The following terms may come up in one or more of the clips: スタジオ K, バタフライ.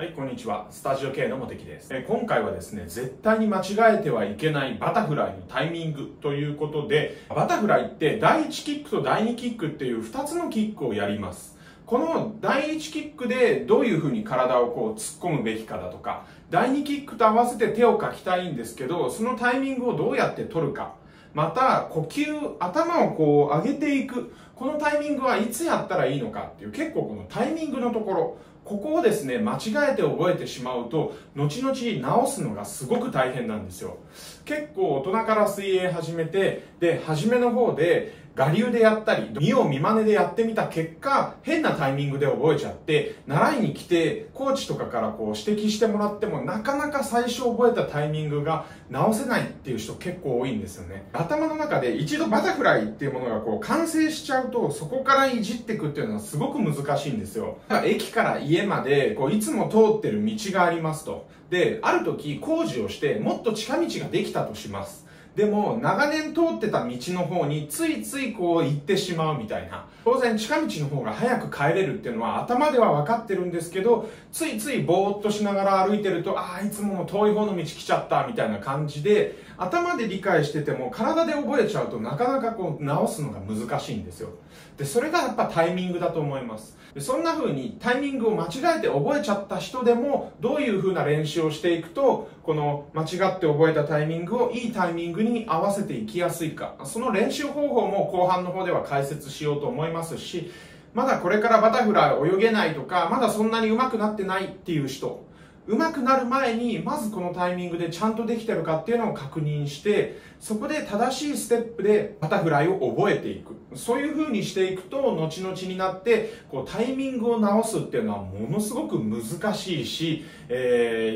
はい、こんにちは。スタジオ K の茂木です。今回はですね、絶対に間違えてはいけないバタフライのタイミングということで、バタフライって第1キックと第2キックっていう2つのキックをやります。この第1キックでどういうふうに体をこう突っ込むべきかだとか、第2キックと合わせて手をかきたいんですけど、そのタイミングをどうやって取るか。また、呼吸、頭をこう上げていく。このタイミングはいつやったらいいのかっていう、結構このタイミングのところ、ここをですね、間違えて覚えてしまうと、後々直すのがすごく大変なんですよ。結構大人から水泳始めて、で、初めの方で、我流でやったり、見よう見まねでやってみた結果、変なタイミングで覚えちゃって、習いに来て、コーチとかからこう指摘してもらっても、なかなか最初覚えたタイミングが直せないっていう人結構多いんですよね。頭の中で一度バタフライっていうものがこう完成しちゃうと、そこからいじっていくっていうのはすごく難しいんですよ。駅から家まで、こういつも通ってる道がありますと。で、ある時工事をして、もっと近道ができたとします。でも、長年通ってた道の方についついこう行ってしまうみたいな。当然近道の方が早く帰れるっていうのは頭では分かってるんですけど、ついついぼーっとしながら歩いてると、ああ、いつも遠い方の道来ちゃったみたいな感じで、頭で理解してても体で覚えちゃうとなかなかこう直すのが難しいんですよ。で、それがやっぱタイミングだと思います。で、そんな風にタイミングを間違えて覚えちゃった人でも、どういう風な練習をしていくと、この間違って覚えたタイミングをいいタイミングに合わせていきやすいか、その練習方法も後半の方では解説しようと思いますし、まだこれからバタフライ泳げないとか、まだそんなに上手くなってないっていう人、上手くなる前にまずこのタイミングでちゃんとできてるかっていうのを確認して、そこで正しいステップでバタフライを覚えていく、そういう風にしていくと後々になってこうタイミングを直すっていうのはものすごく難しいし、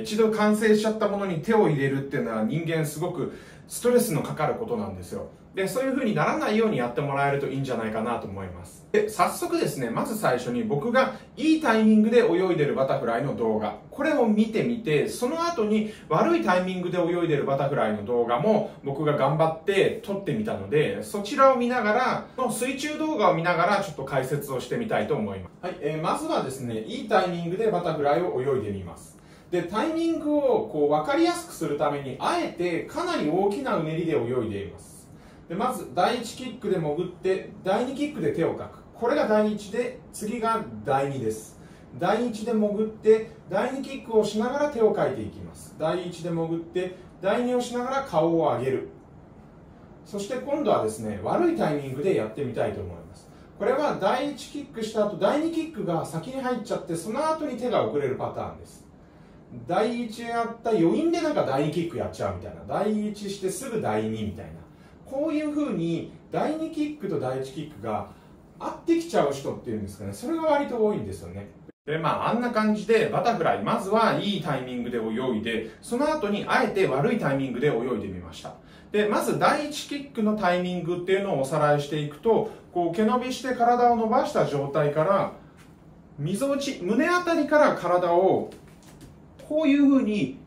一度完成しちゃったものに手を入れるっていうのは人間すごくストレスのかかることなんですよ。で、そういう風にならないようにやってもらえるといいんじゃないかなと思います。で、早速ですね、まず最初に僕がいいタイミングで泳いでるバタフライの動画、これを見てみて、その後に悪いタイミングで泳いでるバタフライの動画も僕が頑張って撮ってみたので、そちらを見ながら、その水中動画を見ながらちょっと解説をしてみたいと思います。はい、まずはですね、いいタイミングでバタフライを泳いでみます。で、タイミングをこう分かりやすくするために、あえてかなり大きなうねりで泳いでいます。で、まず第1キックで潜って第2キックで手をかく、これが第1で、次が第2です。第1で潜って第2キックをしながら手をかいていきます。第1で潜って第2をしながら顔を上げる。そして今度はですね、悪いタイミングでやってみたいと思います。これは第1キックした後第2キックが先に入っちゃって、その後に手が遅れるパターンです。第1やった余韻でなんか第2キックやっちゃうみたいな、第1してすぐ第2みたいな、こういう風に第2キックと第1キックが合ってきちゃう人っていうんですかね、それが割と多いんですよね。で、まあ、あんな感じでバタフライ、まずはいいタイミングで泳いで、その後にあえて悪いタイミングで泳いでみました。で、まず第1キックのタイミングっていうのをおさらいしていくと、こう毛伸びして体を伸ばした状態から、溝落ち、胸あたりから体をこういう風に、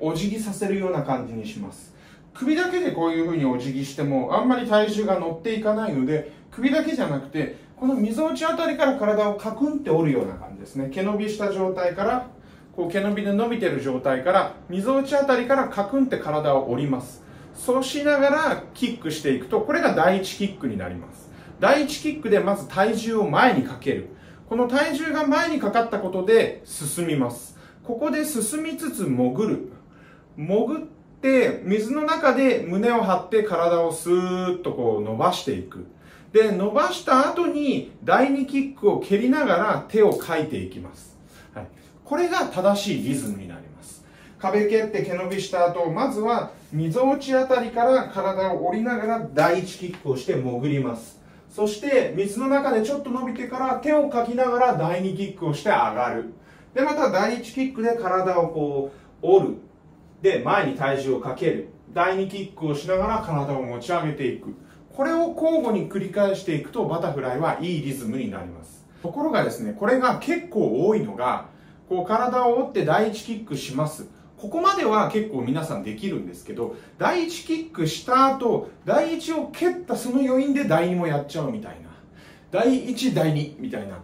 お辞儀させるような感じにします。首だけでこういう風にお辞儀してもあんまり体重が乗っていかないので、首だけじゃなくてこの溝落ちあたりから体をカクンって折るような感じですね。毛伸びした状態から、こう毛伸びで伸びてる状態から溝落ちあたりからカクンって体を折ります。そうしながらキックしていくと、これが第1キックになります。第1キックでまず体重を前にかける。この体重が前にかかったことで進みます。ここで進みつつ潜る、潜ってで、水の中で胸を張って体をスーッとこう伸ばしていく。で、伸ばした後に第2キックを蹴りながら手をかいていきます。はい。これが正しいリズムになります。壁蹴って毛伸びした後、まずは溝落ちあたりから体を折りながら第1キックをして潜ります。そして水の中でちょっと伸びてから手をかきながら第2キックをして上がる。で、また第1キックで体をこう折る。で、前に体重をかける。第2キックをしながら体を持ち上げていく。これを交互に繰り返していくと、バタフライはいいリズムになります。ところがですね、これが結構多いのが、こう体を折って第1キックします。ここまでは結構皆さんできるんですけど、第1キックした後、第1を蹴ったその余韻で第2もやっちゃうみたいな。第1、第2みたいな。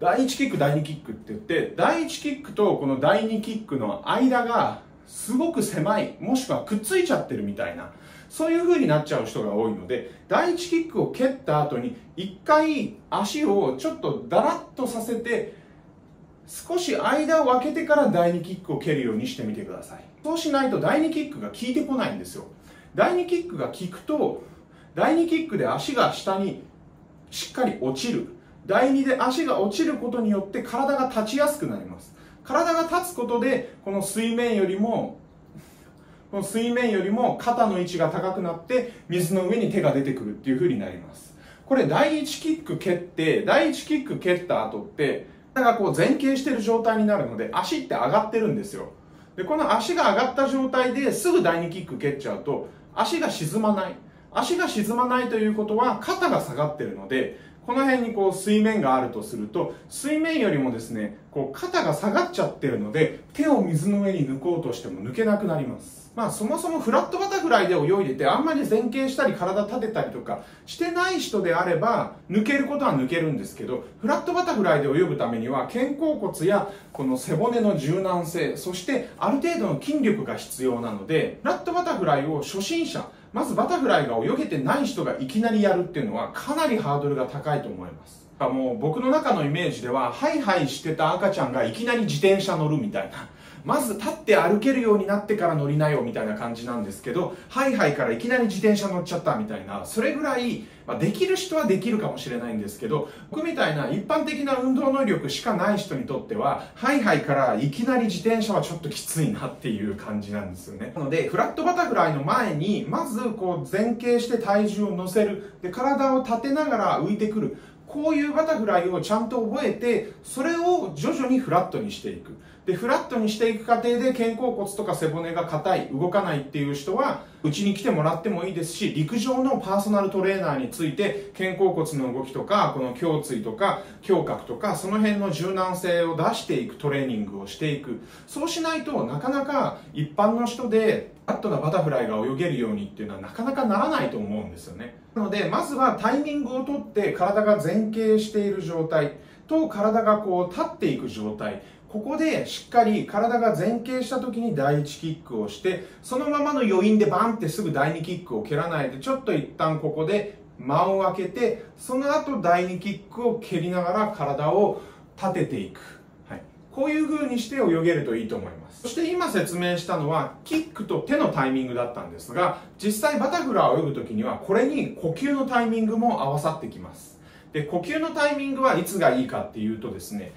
第1キック、第2キックって言って、第1キックとこの第2キックの間がすごく狭い、もしくはくっついちゃってるみたいな、そういう風になっちゃう人が多いので、第1キックを蹴った後に1回足をちょっとダラッとさせて、少し間を空けてから第2キックを蹴るようにしてみてください。そうしないと第2キックが効いてこないんですよ。第2キックが効くと、第2キックで足が下にしっかり落ちる。第2で足が落ちることによって体が立ちやすくなります。体が立つことで、この水面よりも肩の位置が高くなって、水の上に手が出てくるっていう風になります。これ第1キック蹴った後って、がこう前傾している状態になるので足って上がってるんですよ。でこの足が上がった状態ですぐ第2キック蹴っちゃうと足が沈まないということは肩が下がってるので、この辺にこう水面があるとすると、水面よりもですねこう肩が下がっちゃってるので手を水の上に抜こうとしても抜けなくなります。まあそもそもフラットバタフライで泳いでてあんまり前傾したり体立てたりとかしてない人であれば抜けることは抜けるんですけど、フラットバタフライで泳ぐためには肩甲骨やこの背骨の柔軟性、そしてある程度の筋力が必要なので、フラットバタフライを初心者、まずバタフライが泳げてない人がいきなりやるっていうのはかなりハードルが高いと思います。もう僕の中のイメージではハイハイしてた赤ちゃんがいきなり自転車乗るみたいな、まず立って歩けるようになってから乗りなよみたいな感じなんですけど、ハイハイからいきなり自転車乗っちゃったみたいな、それぐらい、できる人はできるかもしれないんですけど、僕みたいな一般的な運動能力しかない人にとってはハイハイからいきなり自転車はちょっときついなっていう感じなんですよね。なのでフラットバタフライの前にまずこう前傾して体重を乗せる、で体を立てながら浮いてくる、こういうバタフライをちゃんと覚えて、それを徐々にフラットにしていく。で、フラットにしていく過程で肩甲骨とか背骨が硬い、動かないっていう人は、うちに来てもらってもいいですし、陸上のパーソナルトレーナーについて、肩甲骨の動きとか、この胸椎とか、胸郭とか、その辺の柔軟性を出していくトレーニングをしていく。そうしないと、なかなか一般の人で、フラットなバタフライが泳げるようにっていうのはなかなかならないと思うんですよね。なのでまずはタイミングをとって体が前傾している状態と体がこう立っていく状態、ここでしっかり体が前傾した時に第1キックをして、そのままの余韻でバンってすぐ第2キックを蹴らないで、ちょっと一旦ここで間を空けて、その後第2キックを蹴りながら体を立てていく。こういう風にして泳げるといいと思います。そして今説明したのはキックと手のタイミングだったんですが、実際バタフライを泳ぐ時にはこれに呼吸のタイミングも合わさってきます。で、呼吸のタイミングはいつがいいかっていうとですね、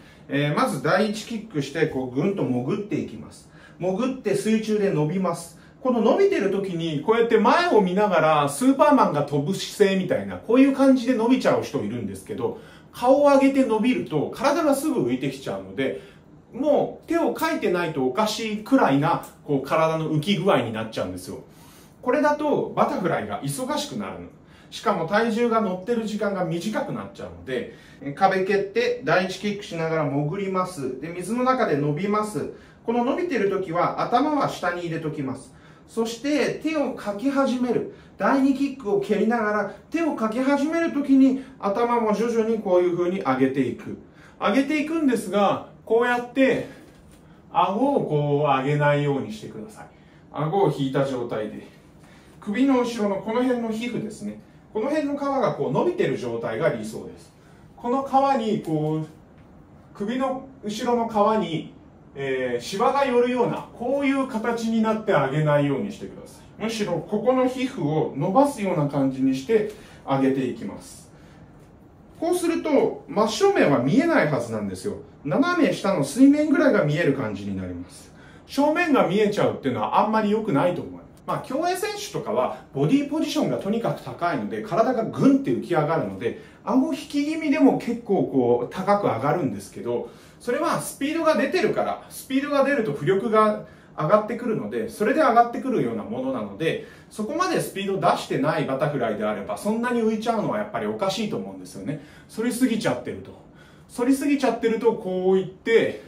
まず第1キックしてこうぐんと潜っていきます。潜って水中で伸びます。この伸びてる時にこうやって前を見ながらスーパーマンが飛ぶ姿勢みたいな、こういう感じで伸びちゃう人いるんですけど、顔を上げて伸びると体がすぐ浮いてきちゃうので、もう手をかいてないとおかしいくらいなこう体の浮き具合になっちゃうんですよ。これだとバタフライが忙しくなる。しかも体重が乗ってる時間が短くなっちゃうので、壁蹴って第一キックしながら潜ります。で、水の中で伸びます。この伸びてる時は頭は下に入れときます。そして手をかき始める。第2キックを蹴りながら手をかき始める時に頭も徐々にこういう風に上げていくんですが、こうやって顎をこう上げないようにしてください。顎を引いた状態で首の後ろのこの辺の皮膚ですね、この辺の皮がこう伸びてる状態が理想です。この皮にこう首の後ろの皮にシワが寄るようなこういう形になって上げないようにしてください。むしろここの皮膚を伸ばすような感じにして上げていきます。こうすると真正面は見えないはずなんですよ。斜め下の水面ぐらいが見える感じになります。正面が見えちゃうっていうのはあんまり良くないと思います。まあ競泳選手とかはボディポジションがとにかく高いので体がグンって浮き上がるので、顎引き気味でも結構こう高く上がるんですけど、それはスピードが出てるから、スピードが出ると浮力が上がってくるので、それで上がってくるようなものなので、そこまでスピードを出してないバタフライであればそんなに浮いちゃうのはやっぱりおかしいと思うんですよね。反りすぎちゃってるとこういって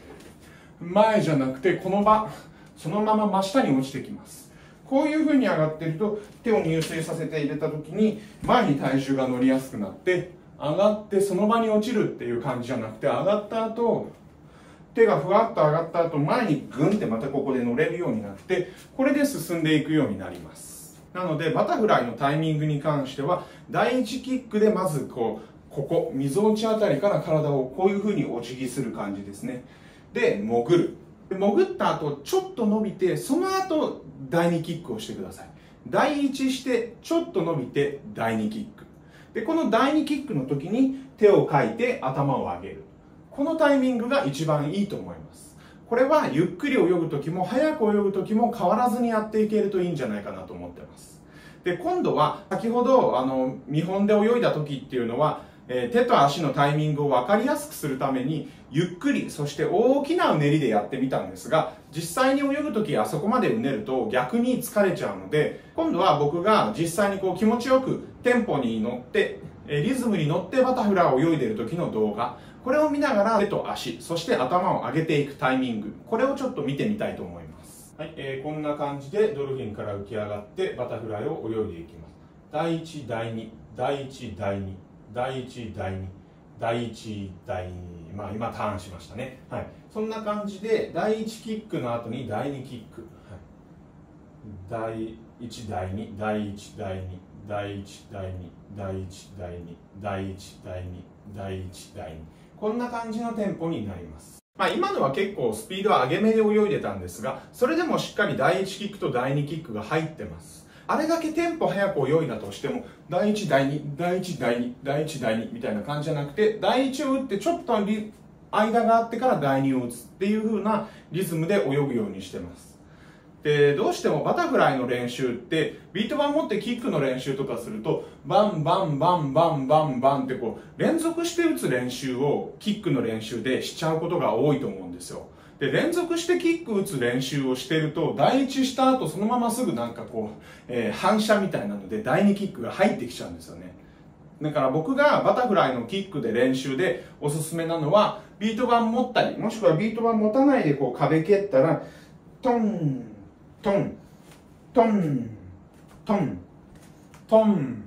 前じゃなくてこの場そのまま真下に落ちてきます。こういう風に上がってると手を入水させて入れた時に前に体重が乗りやすくなって上がってその場に落ちるっていう感じじゃなくて、上がった後手がふわっと上がった後前にグンってまたここで乗れるようになって、これで進んでいくようになります。なのでバタフライのタイミングに関しては、第1キックでまずここみぞおちあたりから体をこういう風にお辞儀する感じですね。で潜る、潜った後ちょっと伸びて、その後第2キックをしてください。第1してちょっと伸びて第2キックで、この第2キックの時に手をかいて頭を上げる、このタイミングが一番いいと思います。これはゆっくり泳ぐ時も早く泳ぐ時も変わらずにやっていけるといいんじゃないかなと思ってます。で今度は先ほど見本で泳いだ時っていうのは、手と足のタイミングを分かりやすくするためにゆっくり、そして大きなうねりでやってみたんですが、実際に泳ぐ時あそこまでうねると逆に疲れちゃうので、今度は僕が実際に気持ちよくテンポに乗ってリズムに乗ってバタフライを泳いでる時の動画、これを見ながら手と足、そして頭を上げていくタイミング、これをちょっと見てみたいと思います。はい、こんな感じでドルフィンから浮き上がってバタフライを泳いでいきます。第1第2第1第2第1第2第1第2、まあ今ターンしましたね。はい、そんな感じで第1キックの後に第2キック、はい、第1第2第1第2第1第2第1第2第1第2第1第2、こんな感じのテンポになります。まあ今のは結構スピード上げ目で泳いでたんですが、それでもしっかり第1キックと第2キックが入ってます。あれだけテンポ早く泳いだとしても、第1第2第1第2第1第2みたいな感じじゃなくて、第1を打ってちょっと間があってから第2を打つっていう風なリズムで泳ぐようにしてます。でどうしてもバタフライの練習ってビート板持ってキックの練習とかするとバンバンバンバンバンバンって連続して打つ練習をキックの練習でしちゃうことが多いと思うんですよ。で連続してキック打つ練習をしてると、第1した後そのまますぐなんか反射みたいなので第2キックが入ってきちゃうんですよね。だから僕がバタフライのキックで練習でおすすめなのは、ビート板持ったりもしくはビート板持たないで壁蹴ったらトントントントントン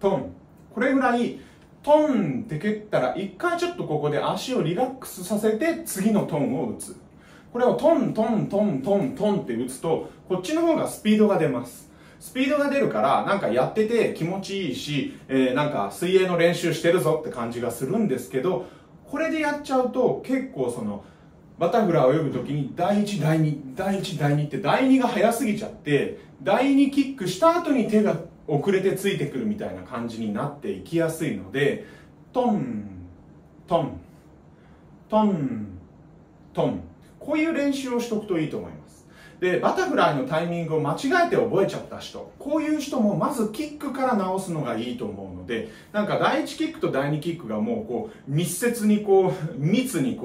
トン、これぐらいトンって蹴ったら一回ちょっとここで足をリラックスさせて次のトンを打つ。これをトントントントントンって打つとこっちの方がスピードが出ます。スピードが出るからなんかやってて気持ちいいし、なんか水泳の練習してるぞって感じがするんですけど、これでやっちゃうと結構バタフライを泳ぐ時に第1第2第1第2って第2が早すぎちゃって、第2キックした後に手が遅れてついてくるみたいな感じになっていきやすいので、トントントントン、こういう練習をしとくといいと思います。でバタフライのタイミングを間違えて覚えちゃった人、こういう人もまずキックから直すのがいいと思うので、なんか第1キックと第2キックがもう密接に密に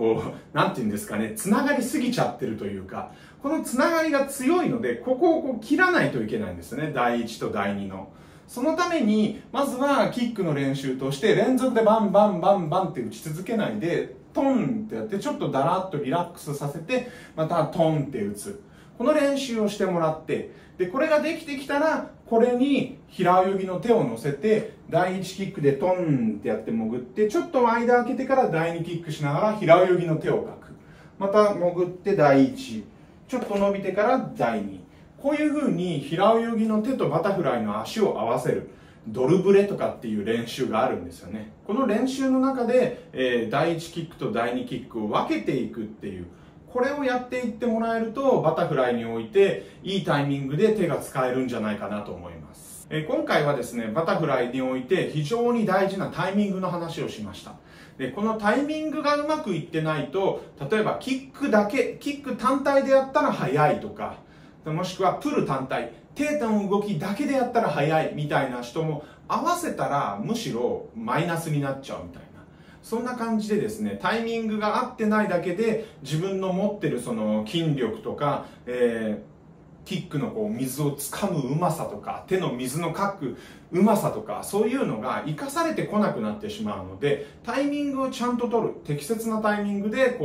なんていうんですかね、つながりすぎちゃってるというか、このつながりが強いのでここを切らないといけないんですね、第1と第2の。そのためにまずはキックの練習として連続でバンバンバンバンって打ち続けないで、トンってやってちょっとだらっとリラックスさせてまたトンって打つ。この練習をしてもらって、でこれができてきたらこれに平泳ぎの手を乗せて、第1キックでトンってやって潜ってちょっと間空けてから第2キックしながら平泳ぎの手をかく、また潜って第1ちょっと伸びてから第2、こういう風に平泳ぎの手とバタフライの足を合わせるドルブレとかっていう練習があるんですよね。この練習の中で、第1キックと第2キックを分けていくっていう、これをやっていってもらえるとバタフライにおいていいタイミングで手が使えるんじゃないかなと思います。今回はですね、バタフライにおいて非常に大事なタイミングの話をしました。でこのタイミングがうまくいってないと、例えばキック単体でやったら速いとか、もしくはプル単体手の動きだけでやったら速いみたいな人も合わせたらむしろマイナスになっちゃうみたいな、そんな感じでですね、タイミングが合ってないだけで自分の持ってる筋力とか、キックの水をつかむうまさとか手の水のかくうまさとか、そういうのが生かされてこなくなってしまうので、タイミングをちゃんと取る、適切なタイミングで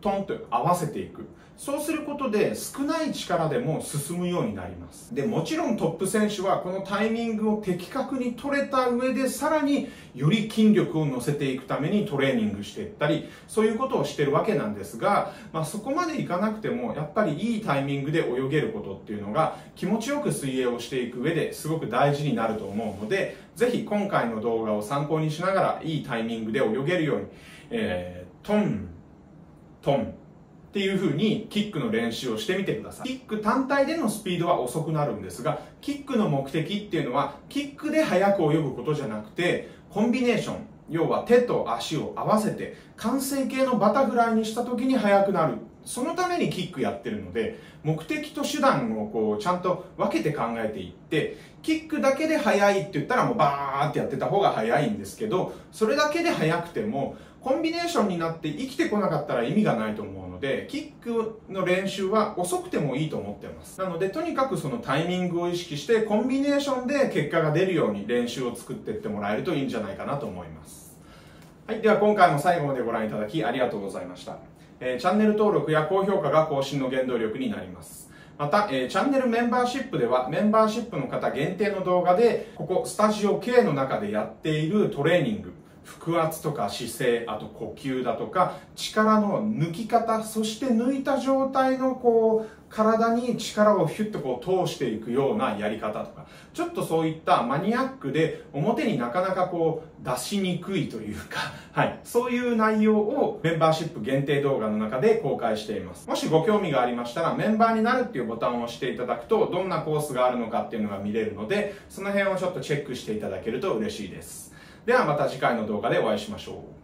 トンと合わせていく。そうすることで少ない力でも進むようになります。でもちろんトップ選手はこのタイミングを的確に取れた上で、さらにより筋力を乗せていくためにトレーニングしていったり、そういうことをしてるわけなんですが、そこまでいかなくてもやっぱりいいタイミングで泳げることっていうのが気持ちよく水泳をしていく上ですごく大事になると思うので、ぜひ今回の動画を参考にしながらいいタイミングで泳げるように、トントンっていう風にキックの練習をしてみてください。キック単体でのスピードは遅くなるんですが、キックの目的っていうのはキックで速く泳ぐことじゃなくて、コンビネーション、要は手と足を合わせて完成形のバタフライにした時に速くなる、そのためにキックやってるので、目的と手段をこうちゃんと分けて考えていって、キックだけで速いって言ったらもうバーってやってた方が速いんですけど、それだけで速くてもコンビネーションになって生きてこなかったら意味がないと思うので、キックの練習は遅くてもいいと思ってます。なのでとにかくそのタイミングを意識してコンビネーションで結果が出るように練習を作っていってもらえるといいんじゃないかなと思います。はい、では今回も最後までご覧いただきありがとうございました。チャンネル登録や高評価が更新の原動力になります。また、チャンネルメンバーシップではメンバーシップの方限定の動画で、ここスタジオ K の中でやっているトレーニング、腹圧とか姿勢、あと呼吸だとか力の抜き方、そして抜いた状態のこう体に力をヒュッとこう通していくようなやり方とか、ちょっとそういったマニアックで表になかなかこう出しにくいというか、はい、そういう内容をメンバーシップ限定動画の中で公開しています。もしご興味がありましたらメンバーになるっていうボタンを押していただくと、どんなコースがあるのかっていうのが見れるので、その辺をちょっとチェックしていただけると嬉しいです。ではまた次回の動画でお会いしましょう。